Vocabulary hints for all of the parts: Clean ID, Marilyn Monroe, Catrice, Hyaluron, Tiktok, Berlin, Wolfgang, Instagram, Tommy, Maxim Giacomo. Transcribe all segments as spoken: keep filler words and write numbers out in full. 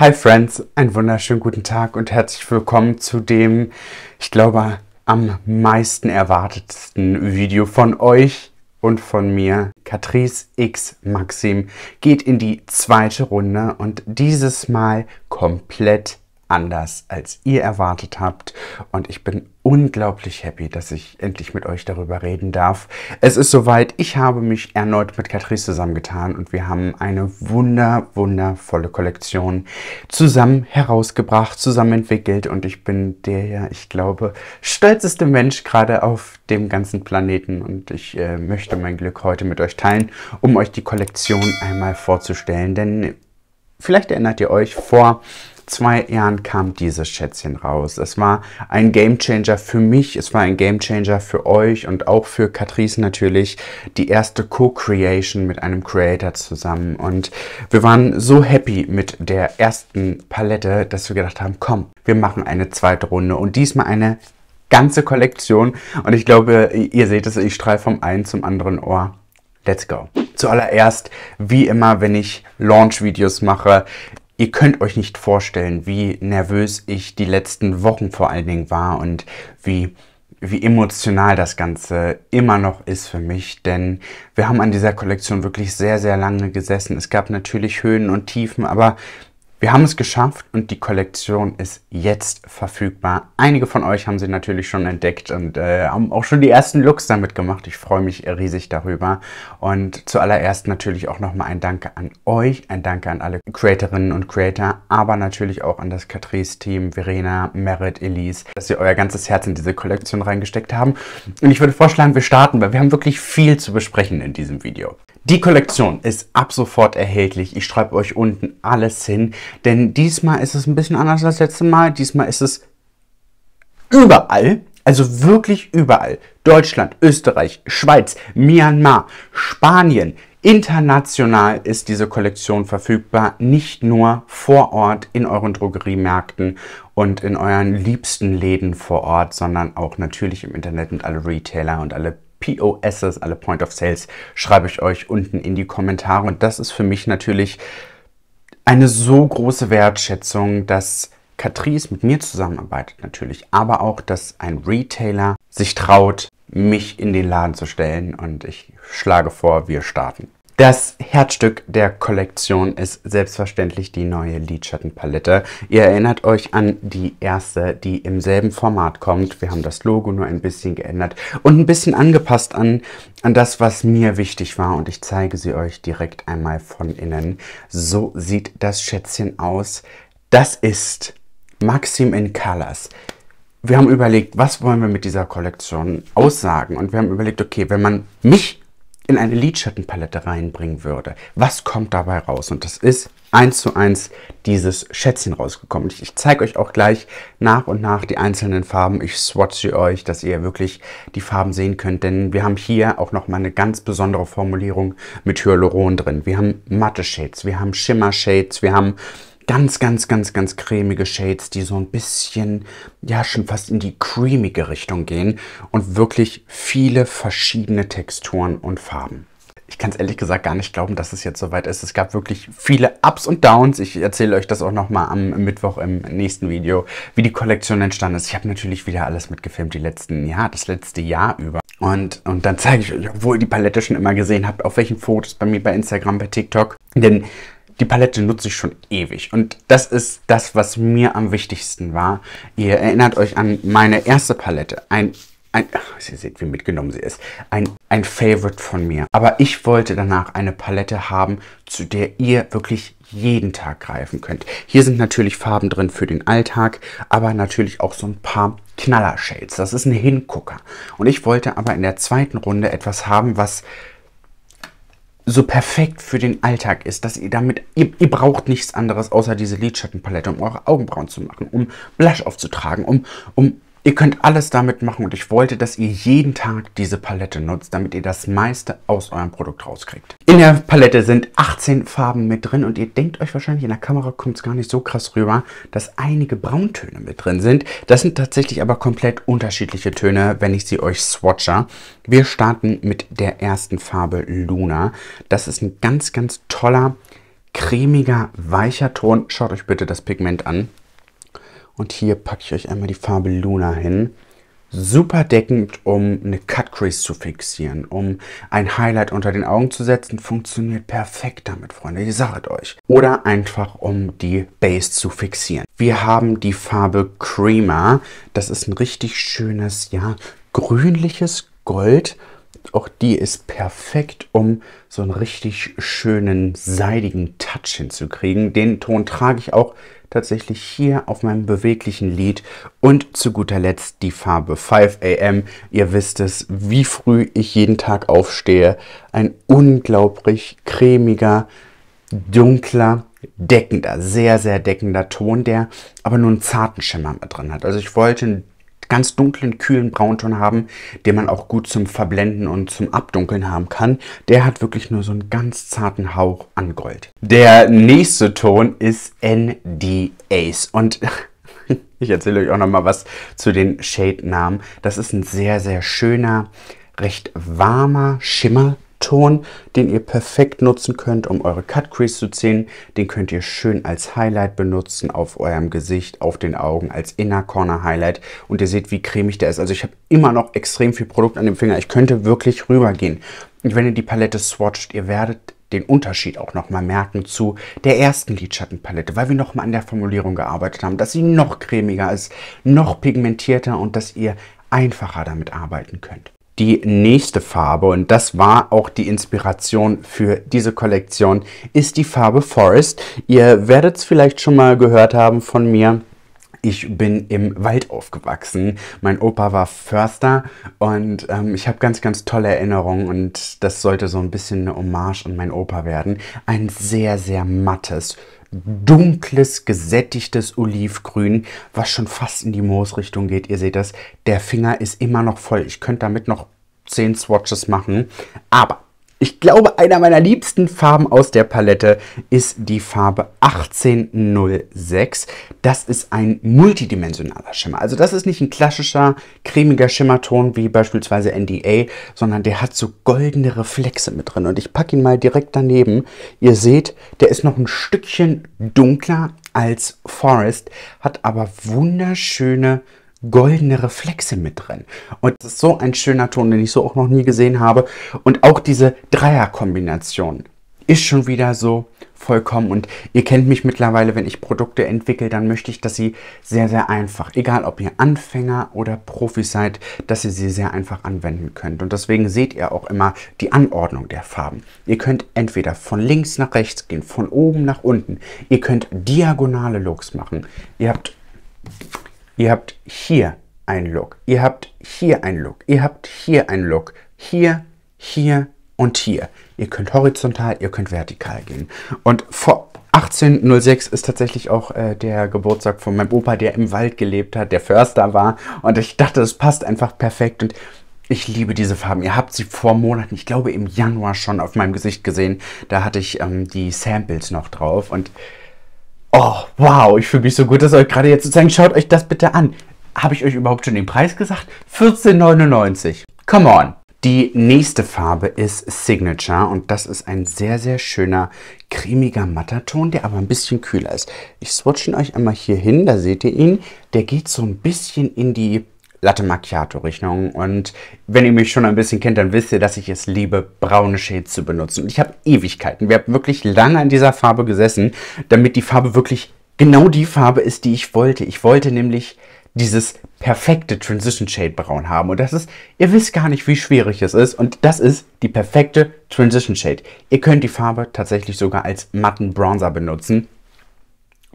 Hi Friends, einen wunderschönen guten Tag und herzlich willkommen zu dem, ich glaube, am meisten erwartetsten Video von euch und von mir. Catrice x Maxim geht in die zweite Runde und dieses Mal komplett anders, als ihr erwartet habt. Und ich bin unglaublich happy, dass ich endlich mit euch darüber reden darf. Es ist soweit, ich habe mich erneut mit Catrice zusammengetan und wir haben eine wunder, wundervolle Kollektion zusammen herausgebracht, zusammen entwickelt. Und ich bin der, ja, ich glaube, stolzeste Mensch gerade auf dem ganzen Planeten. Und ich äh, möchte mein Glück heute mit euch teilen, um euch die Kollektion einmal vorzustellen. Denn vielleicht erinnert ihr euch, vor zwei Jahren kam dieses Schätzchen raus. Es war ein Gamechanger für mich, es war ein Gamechanger für euch und auch für Catrice natürlich. Die erste Co-Creation mit einem Creator zusammen. Und wir waren so happy mit der ersten Palette, dass wir gedacht haben, komm, wir machen eine zweite Runde. Und diesmal eine ganze Kollektion. Und ich glaube, ihr seht es, ich strahle vom einen zum anderen Ohr. Let's go. Zuallererst, wie immer, wenn ich Launch-Videos mache, ihr könnt euch nicht vorstellen, wie nervös ich die letzten Wochen vor allen Dingen war und wie, wie emotional das Ganze immer noch ist für mich. Denn wir haben an dieser Kollektion wirklich sehr, sehr lange gesessen. Es gab natürlich Höhen und Tiefen, aber wir haben es geschafft und die Kollektion ist jetzt verfügbar. Einige von euch haben sie natürlich schon entdeckt und äh, haben auch schon die ersten Looks damit gemacht. Ich freue mich riesig darüber. Und zuallererst natürlich auch nochmal ein Danke an euch, ein Danke an alle Creatorinnen und Creator, aber natürlich auch an das Catrice-Team, Verena, Merit, Elise, dass ihr euer ganzes Herz in diese Kollektion reingesteckt haben. Und ich würde vorschlagen, wir starten, weil wir haben wirklich viel zu besprechen in diesem Video. Die Kollektion ist ab sofort erhältlich. Ich schreibe euch unten alles hin, denn diesmal ist es ein bisschen anders als letztes Mal. Diesmal ist es überall, also wirklich überall. Deutschland, Österreich, Schweiz, Myanmar, Spanien. International ist diese Kollektion verfügbar, nicht nur vor Ort in euren Drogeriemärkten und in euren liebsten Läden vor Ort, sondern auch natürlich im Internet und alle Retailer und alle P O Ses, alle Point of Sales, schreibe ich euch unten in die Kommentare. Und das ist für mich natürlich eine so große Wertschätzung, dass Catrice mit mir zusammenarbeitet natürlich, aber auch, dass ein Retailer sich traut, mich in den Laden zu stellen. Und ich schlage vor, wir starten. Das Herzstück der Kollektion ist selbstverständlich die neue Lidschattenpalette. Ihr erinnert euch an die erste, die im selben Format kommt. Wir haben das Logo nur ein bisschen geändert und ein bisschen angepasst an, an das, was mir wichtig war. Und ich zeige sie euch direkt einmal von innen. So sieht das Schätzchen aus. Das ist Maxim in Colors. Wir haben überlegt, was wollen wir mit dieser Kollektion aussagen? Und wir haben überlegt, okay, wenn man mich in eine Lidschattenpalette reinbringen würde, was kommt dabei raus? Und das ist eins zu eins dieses Schätzchen rausgekommen. Ich zeige euch auch gleich nach und nach die einzelnen Farben. Ich swatche euch, dass ihr wirklich die Farben sehen könnt, denn wir haben hier auch nochmal eine ganz besondere Formulierung mit Hyaluron drin. Wir haben matte Shades, wir haben Schimmer Shades, wir haben ganz, ganz, ganz, ganz cremige Shades, die so ein bisschen, ja, schon fast in die cremige Richtung gehen und wirklich viele verschiedene Texturen und Farben. Ich kann es ehrlich gesagt gar nicht glauben, dass es jetzt soweit ist. Es gab wirklich viele Ups und Downs. Ich erzähle euch das auch nochmal am Mittwoch im nächsten Video, wie die Kollektion entstanden ist. Ich habe natürlich wieder alles mitgefilmt, die letzten Jahr, das letzte Jahr über. Und, und dann zeige ich euch, obwohl ihr die Palette schon immer gesehen habt, auf welchen Fotos bei mir, bei Instagram, bei TikTok. Denn die Palette nutze ich schon ewig und das ist das, was mir am wichtigsten war. Ihr erinnert euch an meine erste Palette. Ein, ein ach, ihr seht, wie mitgenommen sie ist. Ein, ein Favorite von mir. Aber ich wollte danach eine Palette haben, zu der ihr wirklich jeden Tag greifen könnt. Hier sind natürlich Farben drin für den Alltag, aber natürlich auch so ein paar Knaller-Shades. Das ist ein Hingucker. Und ich wollte aber in der zweiten Runde etwas haben, was so perfekt für den Alltag ist, dass ihr damit, ihr, ihr braucht nichts anderes außer diese Lidschattenpalette, um eure Augenbrauen zu machen, um Blush aufzutragen, um, um, ihr könnt alles damit machen und ich wollte, dass ihr jeden Tag diese Palette nutzt, damit ihr das meiste aus eurem Produkt rauskriegt. In der Palette sind achtzehn Farben mit drin und ihr denkt euch wahrscheinlich, in der Kamera kommt es gar nicht so krass rüber, dass einige Brauntöne mit drin sind. Das sind tatsächlich aber komplett unterschiedliche Töne, wenn ich sie euch swatche. Wir starten mit der ersten Farbe Luna. Das ist ein ganz, ganz toller cremiger, weicher Ton. Schaut euch bitte das Pigment an. Und hier packe ich euch einmal die Farbe Luna hin. Super deckend, um eine Cut Crease zu fixieren, um ein Highlight unter den Augen zu setzen. Funktioniert perfekt damit, Freunde, ihr sagt euch. Oder einfach, um die Base zu fixieren. Wir haben die Farbe Creamer. Das ist ein richtig schönes, ja, grünliches Gold. Auch die ist perfekt, um so einen richtig schönen, seidigen Touch hinzukriegen. Den Ton trage ich auch tatsächlich hier auf meinem beweglichen Lid. Und zu guter Letzt die Farbe five A M. Ihr wisst es, wie früh ich jeden Tag aufstehe. Ein unglaublich cremiger, dunkler, deckender, sehr, sehr deckender Ton, der aber nur einen zarten Schimmer mit drin hat. Also ich wollte einen ganz dunklen, kühlen Braunton haben, den man auch gut zum Verblenden und zum Abdunkeln haben kann. Der hat wirklich nur so einen ganz zarten Hauch an Gold. Der nächste Ton ist N D As und ich erzähle euch auch nochmal was zu den Shade-Namen. Das ist ein sehr, sehr schöner, recht warmer Schimmer. Ton, den ihr perfekt nutzen könnt, um eure Cut Crease zu ziehen. Den könnt ihr schön als Highlight benutzen auf eurem Gesicht, auf den Augen, als Inner Corner Highlight. Und ihr seht, wie cremig der ist. Also ich habe immer noch extrem viel Produkt an dem Finger. Ich könnte wirklich rübergehen. Und wenn ihr die Palette swatcht, ihr werdet den Unterschied auch nochmal merken zu der ersten Lidschattenpalette, weil wir nochmal an der Formulierung gearbeitet haben, dass sie noch cremiger ist, noch pigmentierter und dass ihr einfacher damit arbeiten könnt. Die nächste Farbe, und das war auch die Inspiration für diese Kollektion, ist die Farbe Forest. Ihr werdet es vielleicht schon mal gehört haben von mir. Ich bin im Wald aufgewachsen. Mein Opa war Förster und ähm, ich habe ganz, ganz tolle Erinnerungen und das sollte so ein bisschen eine Hommage an meinen Opa werden. Ein sehr, sehr mattes, dunkles, gesättigtes Olivgrün, was schon fast in die Moosrichtung geht. Ihr seht das, der Finger ist immer noch voll. Ich könnte damit noch zehn Swatches machen, aber ich glaube, einer meiner liebsten Farben aus der Palette ist die Farbe achtzehn null sechs. Das ist ein multidimensionaler Schimmer. Also das ist nicht ein klassischer, cremiger Schimmerton wie beispielsweise N D A, sondern der hat so goldene Reflexe mit drin. Und ich packe ihn mal direkt daneben. Ihr seht, der ist noch ein Stückchen dunkler als Forest, hat aber wunderschöne goldene Reflexe mit drin. Und das ist so ein schöner Ton, den ich so auch noch nie gesehen habe. Und auch diese Dreierkombination ist schon wieder so vollkommen. Und ihr kennt mich mittlerweile, wenn ich Produkte entwickle, dann möchte ich, dass sie sehr, sehr einfach, egal ob ihr Anfänger oder Profi seid, dass ihr sie sehr einfach anwenden könnt. Und deswegen seht ihr auch immer die Anordnung der Farben. Ihr könnt entweder von links nach rechts gehen, von oben nach unten. Ihr könnt diagonale Looks machen. Ihr habt... Ihr habt hier einen Look, ihr habt hier einen Look, ihr habt hier einen Look, hier, hier und hier. Ihr könnt horizontal, ihr könnt vertikal gehen. Und vor achtzehn null sechs ist tatsächlich auch äh, der Geburtstag von meinem Opa, der im Wald gelebt hat, der Förster war. Und ich dachte, das passt einfach perfekt. Und ich liebe diese Farben. Ihr habt sie vor Monaten, ich glaube im Januar schon auf meinem Gesicht gesehen. Da hatte ich ähm, die Samples noch drauf und... Oh, wow, ich fühle mich so gut, das euch gerade jetzt zu zeigen. Schaut euch das bitte an. Habe ich euch überhaupt schon den Preis gesagt? vierzehn neunundneunzig. Come on. Die nächste Farbe ist Signature und das ist ein sehr, sehr schöner, cremiger Matterton, der aber ein bisschen kühler ist. Ich swatche ihn euch einmal hier hin, da seht ihr ihn. Der geht so ein bisschen in die Latte Macchiato-Richtung und wenn ihr mich schon ein bisschen kennt, dann wisst ihr, dass ich es liebe, braune Shades zu benutzen. Und ich habe Ewigkeiten, wir haben wirklich lange an dieser Farbe gesessen, damit die Farbe wirklich genau die Farbe ist, die ich wollte. Ich wollte nämlich dieses perfekte Transition Shade Braun haben und das ist, ihr wisst gar nicht, wie schwierig es ist und das ist die perfekte Transition Shade. Ihr könnt die Farbe tatsächlich sogar als matten Bronzer benutzen.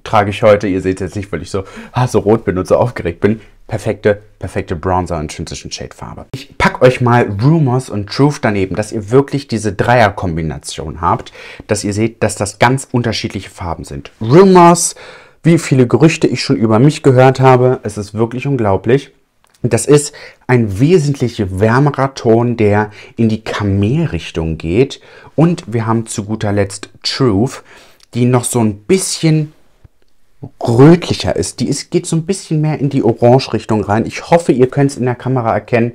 Trage ich heute, ihr seht es jetzt nicht, weil ich so, ah, so rot bin und so aufgeregt bin. Perfekte, perfekte Bronzer und Transition Shade Farbe. Ich packe euch mal Rumors und Truth daneben, dass ihr wirklich diese Dreierkombination habt, dass ihr seht, dass das ganz unterschiedliche Farben sind. Rumors, wie viele Gerüchte ich schon über mich gehört habe, es ist wirklich unglaublich. Das ist ein wesentlich wärmerer Ton, der in die Kamel-Richtung geht. Und wir haben zu guter Letzt Truth, die noch so ein bisschen rötlicher ist. Die ist, geht so ein bisschen mehr in die Orange-Richtung rein. Ich hoffe, ihr könnt es in der Kamera erkennen.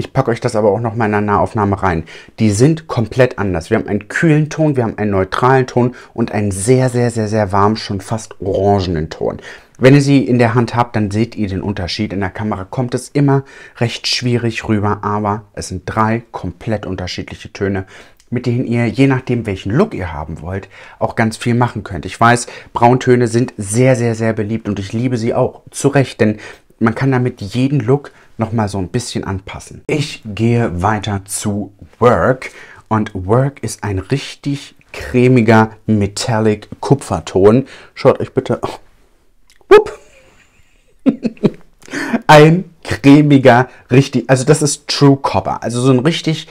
Ich packe euch das aber auch noch mal in der Nahaufnahme rein. Die sind komplett anders. Wir haben einen kühlen Ton, wir haben einen neutralen Ton und einen sehr, sehr, sehr, sehr warmen, schon fast orangenen Ton. Wenn ihr sie in der Hand habt, dann seht ihr den Unterschied. In der Kamera kommt es immer recht schwierig rüber, aber es sind drei komplett unterschiedliche Töne, mit denen ihr, je nachdem welchen Look ihr haben wollt, auch ganz viel machen könnt. Ich weiß, Brauntöne sind sehr, sehr, sehr beliebt und ich liebe sie auch. Zu Recht, denn man kann damit jeden Look nochmal so ein bisschen anpassen. Ich gehe weiter zu Work. Und Work ist ein richtig cremiger Metallic Kupferton. Schaut euch bitte... Oh. Wupp. Ein cremiger, richtig... Also das ist True Copper. Also so ein richtig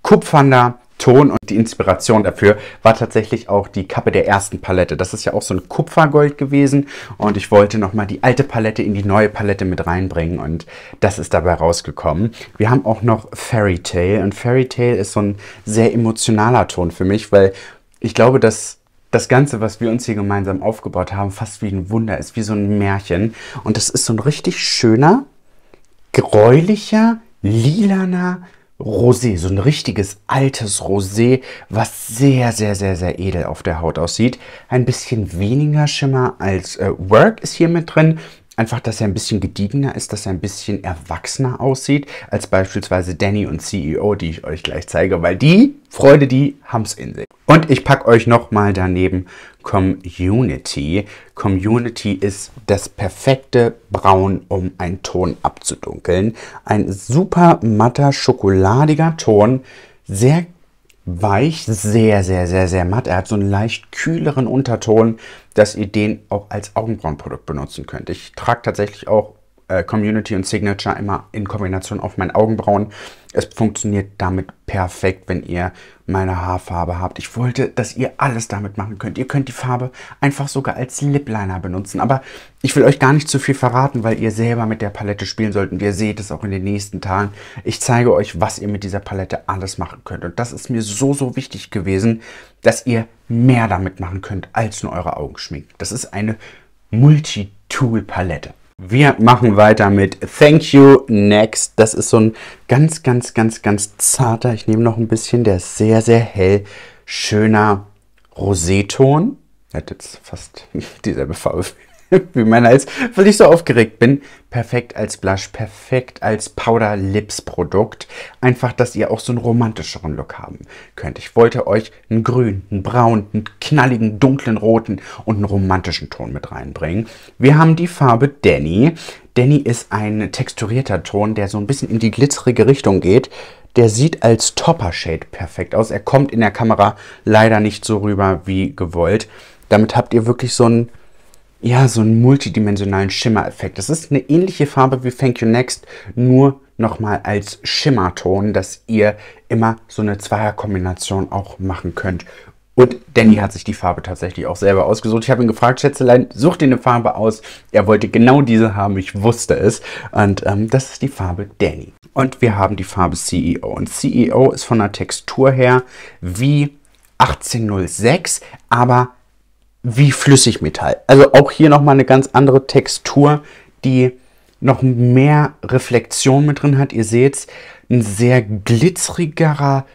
kupfernder Ton, und die Inspiration dafür war tatsächlich auch die Kappe der ersten Palette. Das ist ja auch so ein Kupfergold gewesen und ich wollte nochmal die alte Palette in die neue Palette mit reinbringen und das ist dabei rausgekommen. Wir haben auch noch Fairy Tale, und Fairy Tale ist so ein sehr emotionaler Ton für mich, weil ich glaube, dass das Ganze, was wir uns hier gemeinsam aufgebaut haben, fast wie ein Wunder ist, wie so ein Märchen, und das ist so ein richtig schöner, gräulicher, lilaner Rosé, so ein richtiges altes Rosé, was sehr, sehr, sehr, sehr edel auf der Haut aussieht. Ein bisschen weniger Schimmer als äh, Work ist hier mit drin. Einfach, dass er ein bisschen gediegener ist, dass er ein bisschen erwachsener aussieht, als beispielsweise Danny und C E O, die ich euch gleich zeige, weil die, Freunde, die haben's in sich. Und ich packe euch nochmal daneben Community. Community ist das perfekte Braun, um einen Ton abzudunkeln. Ein super matter, schokoladiger Ton, sehr weich, sehr, sehr, sehr, sehr matt. Er hat so einen leicht kühleren Unterton, dass ihr den auch als Augenbrauenprodukt benutzen könnt. Ich trage tatsächlich auch äh, Community und Signature immer in Kombination auf meinen Augenbrauen. Es funktioniert damit perfekt, wenn ihr meine Haarfarbe habt. Ich wollte, dass ihr alles damit machen könnt. Ihr könnt die Farbe einfach sogar als Lipliner benutzen. Aber ich will euch gar nicht zu viel verraten, weil ihr selber mit der Palette spielen sollt. Und ihr seht es auch in den nächsten Tagen. Ich zeige euch, was ihr mit dieser Palette alles machen könnt. Und das ist mir so, so wichtig gewesen, dass ihr mehr damit machen könnt, als nur eure Augen schminken. Das ist eine Multi-Tool-Palette. Wir machen weiter mit Thank You Next. Das ist so ein ganz, ganz, ganz, ganz zarter, ich nehme noch ein bisschen, der ist sehr, sehr hell, schöner Roséton. Er hat jetzt fast dieselbe Farbe wie mein Hals, weil ich so aufgeregt bin. Perfekt als Blush, perfekt als Powder Lips Produkt. Einfach, dass ihr auch so einen romantischeren Look haben könnt. Ich wollte euch einen grünen, einen braunen, einen knalligen, dunklen, roten und einen romantischen Ton mit reinbringen. Wir haben die Farbe Danny. Danny ist ein texturierter Ton, der so ein bisschen in die glitzerige Richtung geht. Der sieht als Topper Shade perfekt aus. Er kommt in der Kamera leider nicht so rüber wie gewollt. Damit habt ihr wirklich so einen... ja, so einen multidimensionalen Schimmereffekt. Das ist eine ähnliche Farbe wie Thank You Next, nur nochmal als Schimmerton, dass ihr immer so eine Zweierkombination auch machen könnt. Und Danny hat sich die Farbe tatsächlich auch selber ausgesucht. Ich habe ihn gefragt, Schätzelein, such dir eine Farbe aus. Er wollte genau diese haben, ich wusste es. Und ähm, das ist die Farbe Danny. Und wir haben die Farbe C E O. Und C E O ist von der Textur her wie achtzehn null sechs, aber wie Flüssigmetall. Also auch hier nochmal eine ganz andere Textur, die noch mehr Reflexion mit drin hat. Ihr seht's, ein sehr glitzerigerer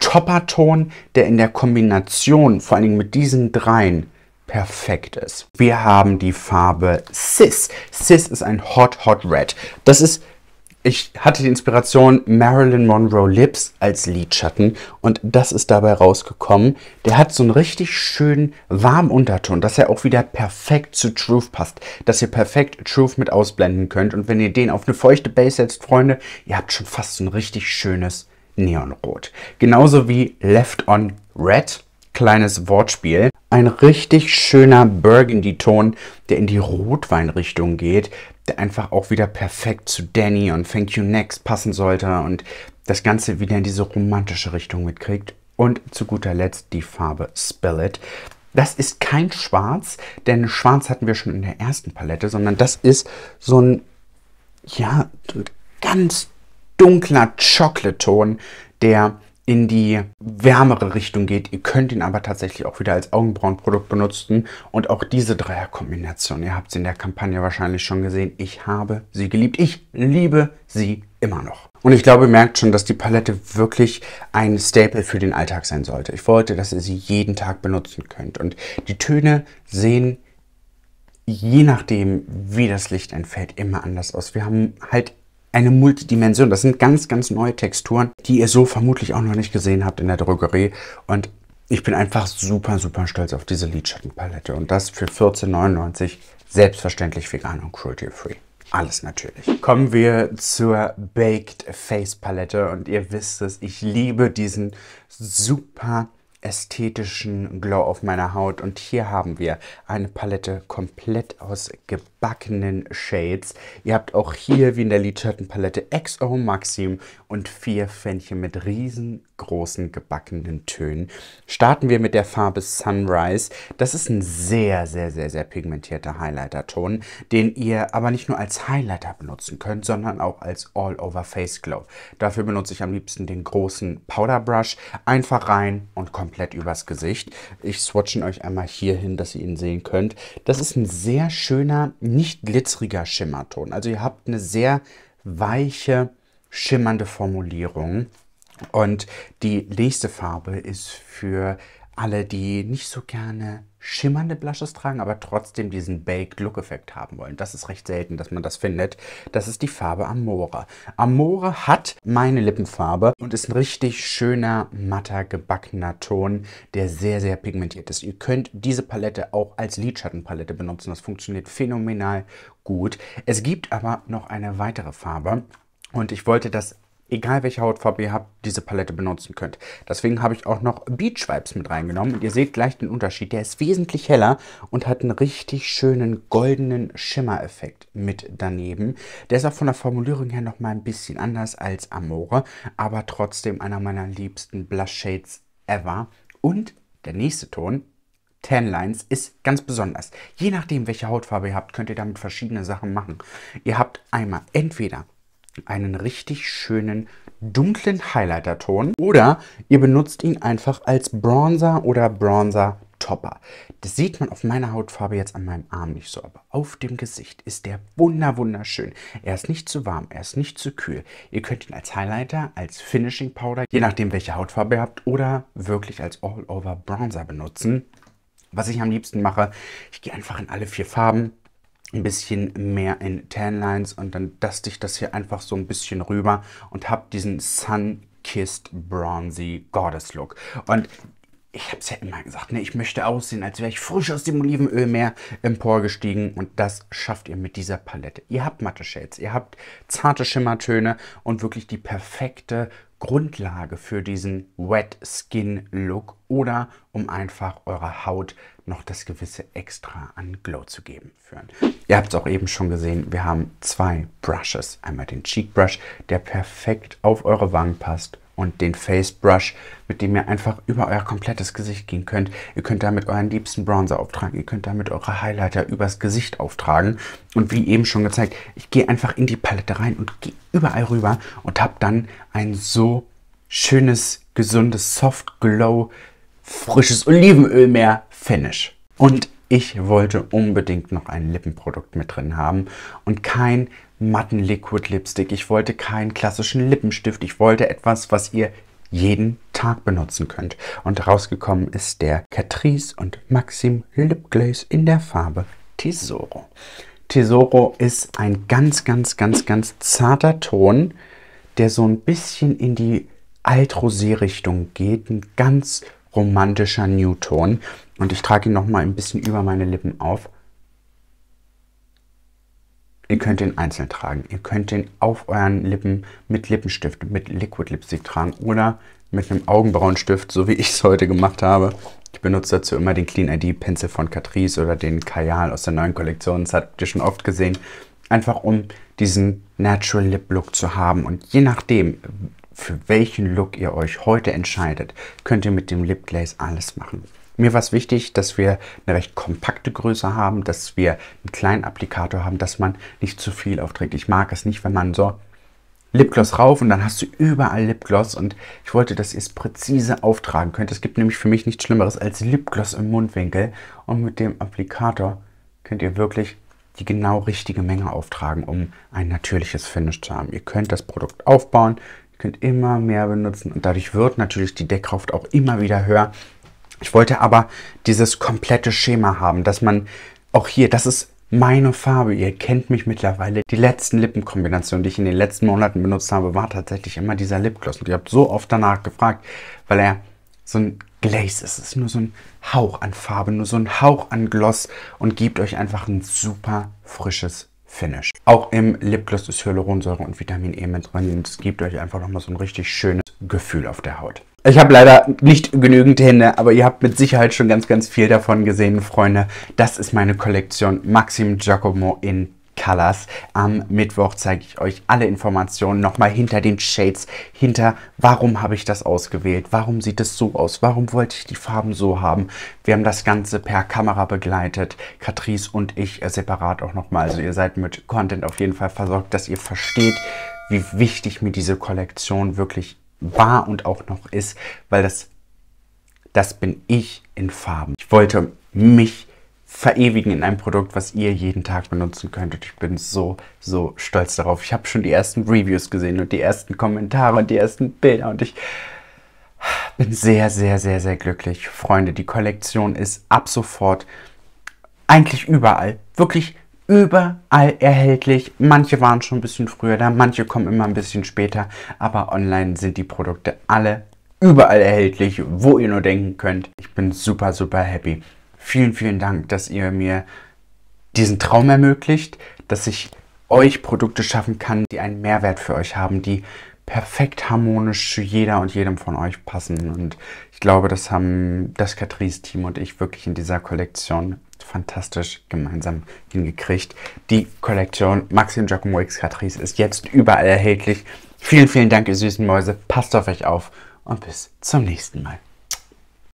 Topperton, der in der Kombination, vor allen Dingen mit diesen dreien, perfekt ist. Wir haben die Farbe Cis. Cis ist ein Hot Hot Red. Das ist... Ich hatte die Inspiration Marilyn Monroe Lips als Lidschatten und das ist dabei rausgekommen. Der hat so einen richtig schönen warmen Unterton, dass er auch wieder perfekt zu Truth passt. Dass ihr perfekt Truth mit ausblenden könnt. Und wenn ihr den auf eine feuchte Base setzt, Freunde, ihr habt schon fast so ein richtig schönes Neonrot. Genauso wie Left on Red. Kleines Wortspiel. Ein richtig schöner Burgundy-Ton, der in die Rotweinrichtung geht, der einfach auch wieder perfekt zu Danny und Thank You Next passen sollte und das Ganze wieder in diese romantische Richtung mitkriegt. Und zu guter Letzt die Farbe Spill It. Das ist kein Schwarz, denn Schwarz hatten wir schon in der ersten Palette, sondern das ist so ein, ja, ganz dunkler Chocolate-Ton, der in die wärmere Richtung geht. Ihr könnt ihn aber tatsächlich auch wieder als Augenbrauenprodukt benutzen. Und auch diese Dreierkombination, ihr habt sie in der Kampagne wahrscheinlich schon gesehen. Ich habe sie geliebt. Ich liebe sie immer noch. Und ich glaube, ihr merkt schon, dass die Palette wirklich ein Staple für den Alltag sein sollte. Ich wollte, dass ihr sie jeden Tag benutzen könnt. Und die Töne sehen, je nachdem, wie das Licht entfällt, immer anders aus. Wir haben halt eine Multidimension. Das sind ganz, ganz neue Texturen, die ihr so vermutlich auch noch nicht gesehen habt in der Drogerie. Und ich bin einfach super, super stolz auf diese Lidschattenpalette. Und das für vierzehn neunundneunzig, selbstverständlich vegan und cruelty-free. Alles natürlich. Kommen wir zur Baked Face Palette. Und ihr wisst es, ich liebe diesen super ästhetischen Glow auf meiner Haut. Und hier haben wir eine Palette komplett aus gebackenen Shades. Ihr habt auch hier, wie in der Lidschattenpalette, X O, Maxim und vier Pfännchen mit riesengroßen gebackenen Tönen. Starten wir mit der Farbe Sunrise. Das ist ein sehr, sehr, sehr, sehr pigmentierter Highlighter-Ton, den ihr aber nicht nur als Highlighter benutzen könnt, sondern auch als All-Over-Face-Glow. Dafür benutze ich am liebsten den großen Powder-Brush. Einfach rein und komplett komplett übers Gesicht. Ich swatche ihn euch einmal hier hin, dass ihr ihn sehen könnt. Das ist ein sehr schöner, nicht glitzeriger Schimmerton. Also ihr habt eine sehr weiche, schimmernde Formulierung. Und die nächste Farbe ist für alle, die nicht so gerne schimmernde Blushes tragen, aber trotzdem diesen Baked Look-Effekt haben wollen. Das ist recht selten, dass man das findet. Das ist die Farbe Amore. Amore hat meine Lippenfarbe und ist ein richtig schöner, matter, gebackener Ton, der sehr, sehr pigmentiert ist. Ihr könnt diese Palette auch als Lidschattenpalette benutzen. Das funktioniert phänomenal gut. Es gibt aber noch eine weitere Farbe und ich wollte das, egal welche Hautfarbe ihr habt, diese Palette benutzen könnt. Deswegen habe ich auch noch Beach Vibes mit reingenommen. Und ihr seht gleich den Unterschied. Der ist wesentlich heller und hat einen richtig schönen goldenen Schimmereffekt mit daneben. Der ist auch von der Formulierung her nochmal ein bisschen anders als Amore. Aber trotzdem einer meiner liebsten Blush Shades ever. Und der nächste Ton, Tan Lines, ist ganz besonders. Je nachdem, welche Hautfarbe ihr habt, könnt ihr damit verschiedene Sachen machen. Ihr habt einmal entweder einen richtig schönen dunklen Highlighter-Ton oder ihr benutzt ihn einfach als Bronzer oder Bronzer-Topper. Das sieht man auf meiner Hautfarbe jetzt an meinem Arm nicht so, aber auf dem Gesicht ist der wunder wunderschön. Er ist nicht zu warm, er ist nicht zu kühl. Ihr könnt ihn als Highlighter, als Finishing Powder, je nachdem welche Hautfarbe ihr habt, oder wirklich als All-Over-Bronzer benutzen. Was ich am liebsten mache, ich gehe einfach in alle vier Farben, ein bisschen mehr in Tan Lines und dann duste ich das hier einfach so ein bisschen rüber und habe diesen Sun-Kissed Bronzy Goddess Look. Und ich habe es ja immer gesagt, ne, ich möchte aussehen, als wäre ich frisch aus dem Olivenölmeer emporgestiegen. Und das schafft ihr mit dieser Palette. Ihr habt matte Shades, ihr habt zarte Schimmertöne und wirklich die perfekte Grundlage für diesen Wet Skin Look oder um einfach eurer Haut noch das gewisse Extra an Glow zu geben. Führen. Ihr habt es auch eben schon gesehen, wir haben zwei Brushes. Einmal den Cheek Brush, der perfekt auf eure Wangen passt, und den Face Brush, mit dem ihr einfach über euer komplettes Gesicht gehen könnt. Ihr könnt damit euren liebsten Bronzer auftragen, ihr könnt damit eure Highlighter übers Gesicht auftragen. Und wie eben schon gezeigt, ich gehe einfach in die Palette rein und gehe überall rüber und habe dann ein so schönes, gesundes Soft Glow, frisches Olivenölmeer Finish. Und ich wollte unbedingt noch ein Lippenprodukt mit drin haben und kein matten Liquid Lipstick. Ich wollte keinen klassischen Lippenstift. Ich wollte etwas, was ihr jeden Tag benutzen könnt. Und rausgekommen ist der Catrice und Maxim Lip Glaze in der Farbe Tesoro. Tesoro ist ein ganz, ganz, ganz, ganz zarter Ton, der so ein bisschen in die Altrosé-Richtung geht. Ein ganz romantischer Nude-Ton. Und ich trage ihn nochmal ein bisschen über meine Lippen auf. Ihr könnt ihn einzeln tragen. Ihr könnt ihn auf euren Lippen mit Lippenstift, mit Liquid Lipstick tragen oder mit einem Augenbrauenstift, so wie ich es heute gemacht habe. Ich benutze dazu immer den Clean I D Pinsel von Catrice oder den Kajal aus der neuen Kollektion. Das habt ihr schon oft gesehen. Einfach um diesen Natural Lip Look zu haben. Und je nachdem, für welchen Look ihr euch heute entscheidet, könnt ihr mit dem Lip Glaze alles machen. Mir war es wichtig, dass wir eine recht kompakte Größe haben, dass wir einen kleinen Applikator haben, dass man nicht zu viel aufträgt. Ich mag es nicht, wenn man so Lipgloss rauf und dann hast du überall Lipgloss und ich wollte, dass ihr es präzise auftragen könnt. Es gibt nämlich für mich nichts Schlimmeres als Lipgloss im Mundwinkel und mit dem Applikator könnt ihr wirklich die genau richtige Menge auftragen, um ein natürliches Finish zu haben. Ihr könnt das Produkt aufbauen, ihr könnt immer mehr benutzen und dadurch wird natürlich die Deckkraft auch immer wieder höher. Ich wollte aber dieses komplette Schema haben, dass man auch hier, das ist meine Farbe, ihr kennt mich mittlerweile. Die letzten Lippenkombinationen, die ich in den letzten Monaten benutzt habe, war tatsächlich immer dieser Lipgloss. Und ihr habt so oft danach gefragt, weil er so ein Glaze ist. Es ist nur so ein Hauch an Farbe, nur so ein Hauch an Gloss und gibt euch einfach ein super frisches Finish. Auch im Lipgloss ist Hyaluronsäure und Vitamin E mit drin und es gibt euch einfach nochmal so ein richtig schönes Gefühl auf der Haut. Ich habe leider nicht genügend Hände, aber ihr habt mit Sicherheit schon ganz, ganz viel davon gesehen, Freunde. Das ist meine Kollektion Maxim Giacomo in Colors. Am Mittwoch zeige ich euch alle Informationen nochmal hinter den Shades, hinter warum habe ich das ausgewählt, warum sieht es so aus, warum wollte ich die Farben so haben. Wir haben das Ganze per Kamera begleitet, Catrice und ich separat auch nochmal. Also ihr seid mit Content auf jeden Fall versorgt, dass ihr versteht, wie wichtig mir diese Kollektion wirklich war und auch noch ist, weil das, das bin ich in Farben. Ich wollte mich verewigen in einem Produkt, was ihr jeden Tag benutzen könntet. Ich bin so, so stolz darauf. Ich habe schon die ersten Reviews gesehen und die ersten Kommentare und die ersten Bilder und ich bin sehr, sehr, sehr, sehr glücklich. Freunde, die Kollektion ist ab sofort eigentlich überall, wirklich überall erhältlich. Manche waren schon ein bisschen früher da, manche kommen immer ein bisschen später, aber online sind die Produkte alle überall erhältlich, wo ihr nur denken könnt. Ich bin super, super happy. Vielen, vielen Dank, dass ihr mir diesen Traum ermöglicht, dass ich euch Produkte schaffen kann, die einen Mehrwert für euch haben, die perfekt harmonisch zu jeder und jedem von euch passen. Und ich glaube, das haben das Catrice-Team und ich wirklich in dieser Kollektion fantastisch gemeinsam hingekriegt. Die Kollektion Maxim Giacomo X Catrice ist jetzt überall erhältlich. Vielen, vielen Dank, ihr süßen Mäuse. Passt auf euch auf und bis zum nächsten Mal.